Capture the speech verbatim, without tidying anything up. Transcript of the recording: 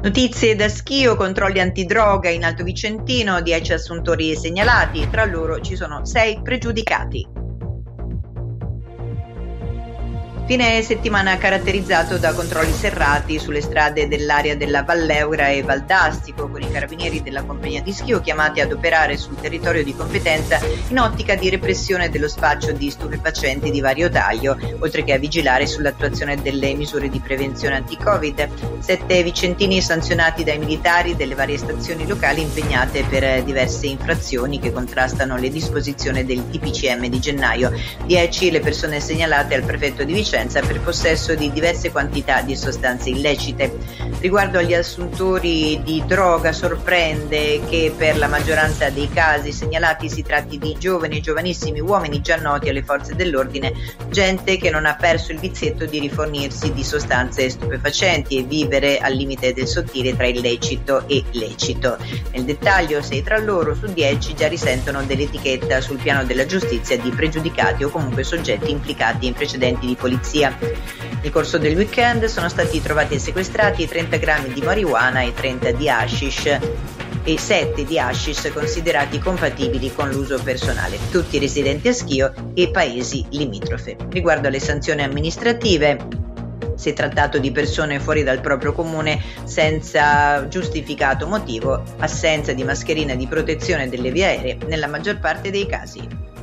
Notizie da Schio, controlli antidroga in Alto Vicentino, dieci assuntori segnalati, tra loro ci sono sei pregiudicati. Fine settimana caratterizzato da controlli serrati sulle strade dell'area della Valleura e Valdastico, con i carabinieri della compagnia di Schio chiamati ad operare sul territorio di competenza in ottica di repressione dello spaccio di stupefacenti di vario taglio, oltre che a vigilare sull'attuazione delle misure di prevenzione anti-Covid. Sette vicentini sanzionati dai militari delle varie stazioni locali impegnate per diverse infrazioni che contrastano le disposizioni del T P C M di gennaio. Dieci le persone segnalate al prefetto di Vicenza per possesso di diverse quantità di sostanze illecite. Riguardo agli assuntori di droga, sorprende che per la maggioranza dei casi segnalati si tratti di giovani, giovanissimi uomini già noti alle forze dell'ordine, gente che non ha perso il vizietto di rifornirsi di sostanze stupefacenti e vivere al limite del sottile tra illecito e lecito. Nel dettaglio, sei tra loro su dieci già risentono dell'etichetta sul piano della giustizia di pregiudicati o comunque soggetti implicati in precedenti di polizia. Nel corso del weekend sono stati trovati e sequestrati trenta grammi di marijuana e trenta di hashish e sette di hashish considerati compatibili con l'uso personale, tutti residenti a Schio e paesi limitrofe. Riguardo alle sanzioni amministrative, si è trattato di persone fuori dal proprio comune senza giustificato motivo, assenza di mascherina di protezione delle vie aeree nella maggior parte dei casi.